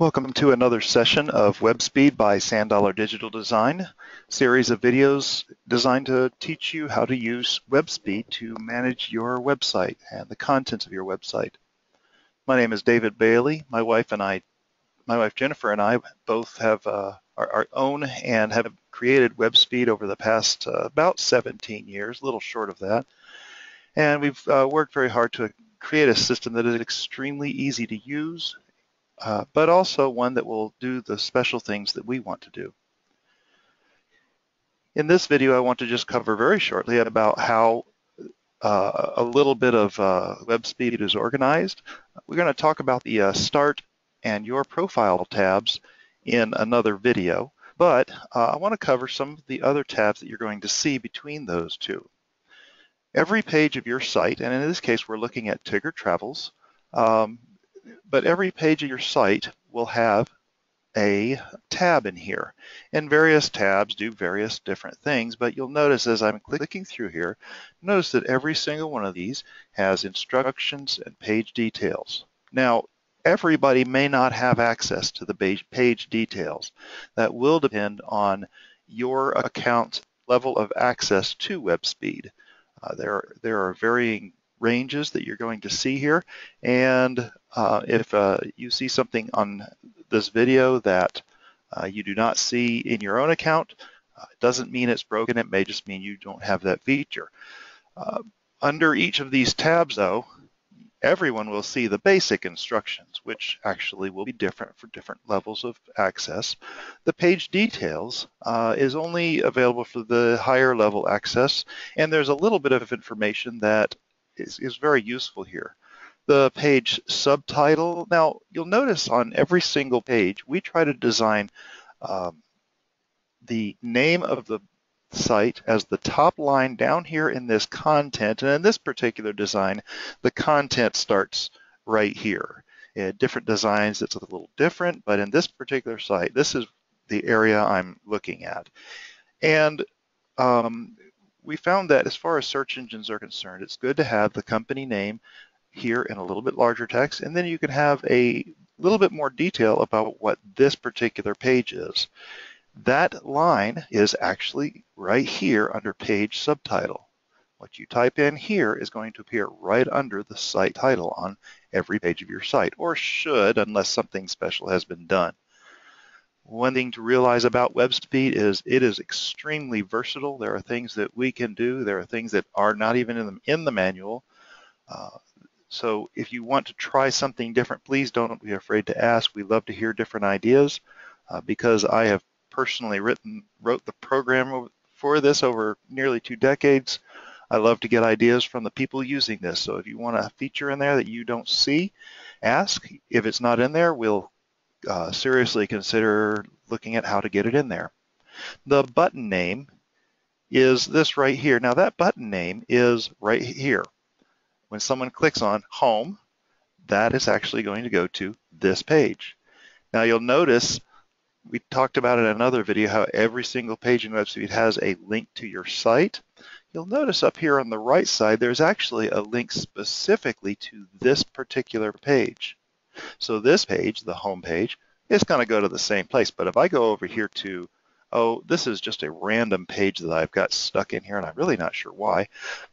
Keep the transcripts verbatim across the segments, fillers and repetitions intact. Welcome to another session of Web Speed by Sand Dollar Digital Design, series of videos designed to teach you how to use Web Speed to manage your website and the contents of your website. My name is David Bailey. My wife and I, my wife Jennifer and I both have uh, our, our own and have created Web Speed over the past uh, about seventeen years, a little short of that. And we've uh, worked very hard to create a system that is extremely easy to use, Uh, but also one that will do the special things that we want to do. In this video, I want to just cover very shortly about how uh, a little bit of uh, Web Speed is organized. We're going to talk about the uh, Start and Your Profile tabs in another video, but uh, I want to cover some of the other tabs that you're going to see between those two. Every page of your site, and in this case, we're looking at Tigger Travels, um, but every page of your site will have a tab in here. And various tabs do various different things, but you'll notice as I'm clicking through here, notice that every single one of these has instructions and page details. Now, everybody may not have access to the page details. That will depend on your account's level of access to Web Speed. Uh, there, there are varying ranges that you're going to see here, and uh, if uh, you see something on this video that uh, you do not see in your own account, uh, it doesn't mean it's broken. It may just mean you don't have that feature. Uh, under each of these tabs, though, everyone will see the basic instructions, which actually will be different for different levels of access. The page details uh, is only available for the higher level access, and there's a little bit of information that Is, is very useful here. The page subtitle. Now, you'll notice on every single page, we try to design um, the name of the site as the top line down here in this content. And in this particular design, the content starts right here. In different designs, it's a little different, but in this particular site, this is the area I'm looking at. And um, we found that as far as search engines are concerned, it's good to have the company name here in a little bit larger text, and then you can have a little bit more detail about what this particular page is. That line is actually right here under page subtitle. What you type in here is going to appear right under the site title on every page of your site, or should, unless something special has been done. One thing to realize about Web Speed is it is extremely versatile. There are things that we can do. There are things that are not even in the, in the manual. Uh, so if you want to try something different, please don't be afraid to ask. We love to hear different ideas uh, because I have personally written, wrote the program for this over nearly two decades. I love to get ideas from the people using this. So if you want a feature in there that you don't see, ask. If it's not in there, we'll Uh, seriously consider looking at how to get it in there. The button name is this right here. Now that button name is right here. When someone clicks on Home, that is actually going to go to this page. Now you'll notice we talked about in another video how every single page in Web Speed has a link to your site. You'll notice up here on the right side there's actually a link specifically to this particular page. So this page, the home page, is going to go to the same place. But if I go over here to, oh, this is just a random page that I've got stuck in here, and I'm really not sure why.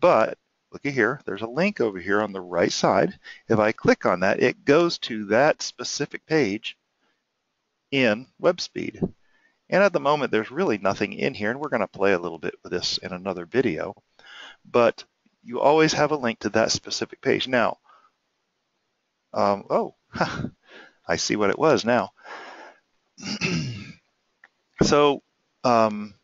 But look at here. There's a link over here on the right side. If I click on that, it goes to that specific page in Web Speed. And at the moment, there's really nothing in here, and we're going to play a little bit with this in another video. But you always have a link to that specific page. Now, um, oh. I see what it was now. So um,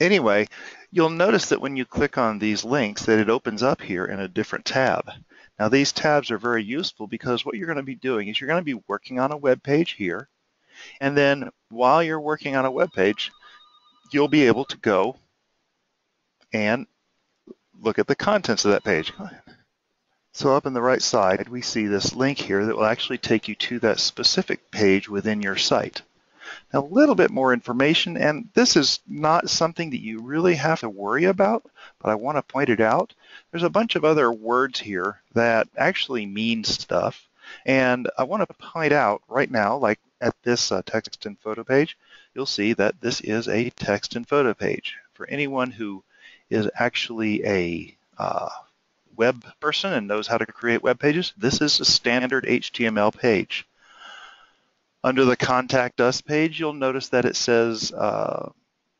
anyway, you'll notice that when you click on these links that it opens up here in a different tab. Now these tabs are very useful because what you're going to be doing is you're going to be working on a web page here, and then while you're working on a web page, you'll be able to go and look at the contents of that page. So up on the right side, we see this link here that will actually take you to that specific page within your site. Now, a little bit more information, and this is not something that you really have to worry about, but I want to point it out. There's a bunch of other words here that actually mean stuff, And I want to point out right now, like at this uh, text and photo page, you'll see that this is a text and photo page. For anyone who is actually a uh, web person and knows how to create web pages, this is a standard H T M L page. Under the Contact Us page, you'll notice that it says uh,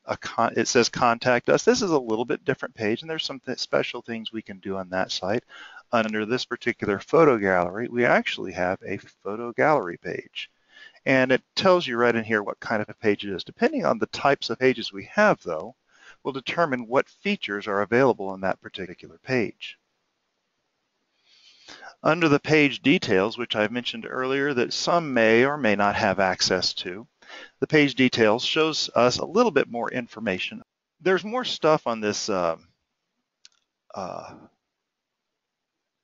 a con it says Contact Us. This is a little bit different page, and there's some th special things we can do on that site. Under this particular photo gallery, we actually have a photo gallery page. And it tells you right in here what kind of a page it is. Depending on the types of pages we have, though, will determine what features are available on that particular page. Under the page details, which I mentioned earlier that some may or may not have access to, the page details shows us a little bit more information. There's more stuff on this uh, uh,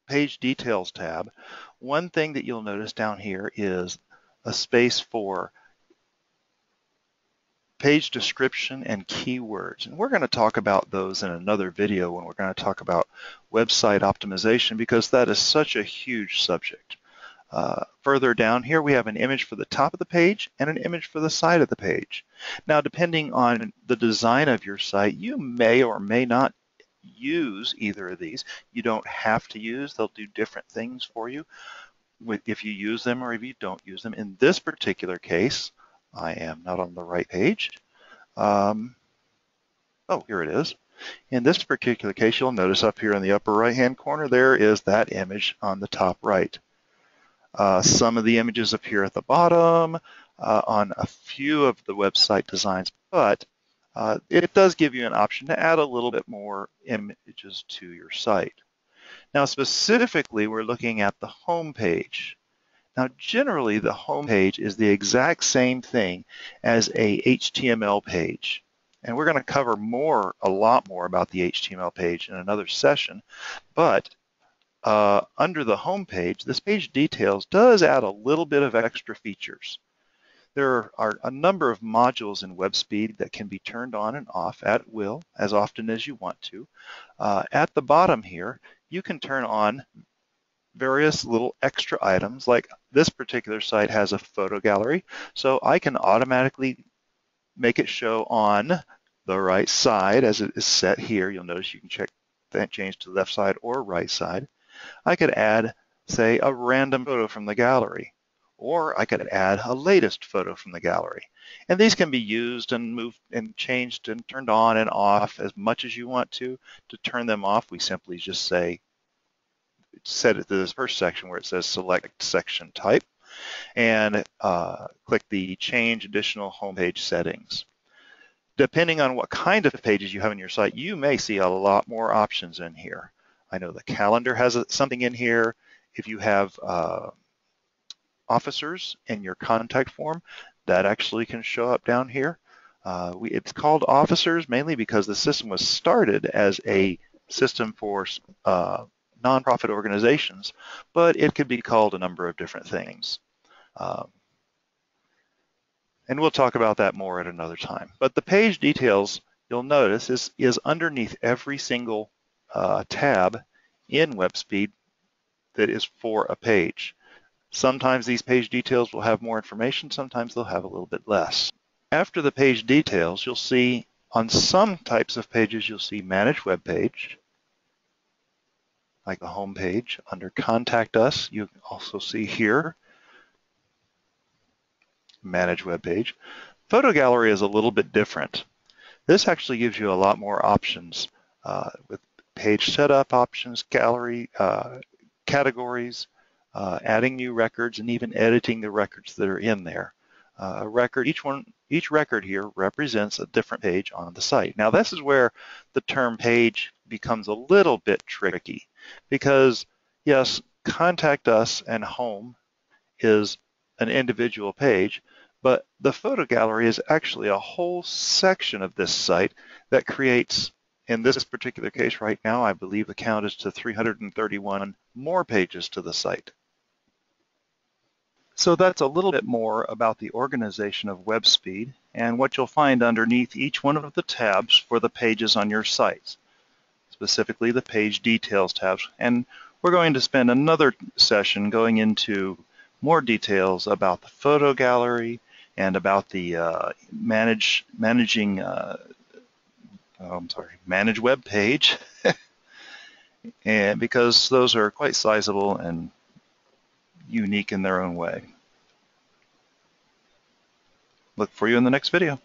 page details tab. One thing that you'll notice down here is a space for page description and keywords. And we're going to talk about those in another video when we're going to talk about website optimization, because that is such a huge subject. Uh, further down here, we have an image for the top of the page and an image for the side of the page. Now, depending on the design of your site, you may or may not use either of these. You don't have to use. They'll do different things for you if you use them or if you don't use them. In this particular case, I am not on the right page. Um, oh, here it is. In this particular case, you'll notice up here in the upper right-hand corner, there is that image on the top right. Uh, some of the images appear at the bottom uh, on a few of the website designs, but uh, it does give you an option to add a little bit more images to your site. Now, specifically, we're looking at the home page. Now, generally, the home page is the exact same thing as a H T M L page. And we're going to cover more, a lot more about the H T M L page in another session. But uh, under the home page, this page details does add a little bit of extra features. There are a number of modules in Web Speed that can be turned on and off at will, as often as you want to. Uh, at the bottom here, you can turn on various little extra items, like this particular site has a photo gallery, so I can automatically make it show on the right side as it is set here. You'll notice you can check that change to the left side or right side. I could add, say, a random photo from the gallery, or I could add a latest photo from the gallery. And these can be used and moved and changed and turned on and off as much as you want to. To turn them off, we simply just say, set it to this first section where it says select section type, and uh, click the change additional homepage settings. Depending on what kind of pages you have on your site, you may see a lot more options in here. I know the calendar has something in here. If you have uh, officers in your contact form, that actually can show up down here. Uh, we, it's called officers mainly because the system was started as a system for uh, nonprofit organizations, but it could be called a number of different things. Um, and we'll talk about that more at another time. But the page details, you'll notice, is, is underneath every single uh, tab in Web Speed that is for a page. Sometimes these page details will have more information, sometimes they'll have a little bit less. After the page details, you'll see on some types of pages, you'll see Manage Web Page, like the home page. Under Contact Us, you can also see here, Manage Web Page. Photo Gallery is a little bit different. This actually gives you a lot more options uh, with page setup options, gallery uh, categories, uh, adding new records, and even editing the records that are in there. Uh, a record, each one, each record here represents a different page on the site. Now, this is where the term page becomes a little bit tricky, because yes, Contact Us and Home is an individual page, but the photo gallery is actually a whole section of this site that creates, in this particular case right now, I believe the count is to three hundred thirty-one more pages to the site. So that's a little bit more about the organization of Web Speed and what you'll find underneath each one of the tabs for the pages on your sites, specifically the page details tabs. And We're going to spend another session going into more details about the photo gallery and about the uh, manage managing uh, oh, I'm sorry manage web page, and because those are quite sizable and unique in their own way. Look for you in the next video.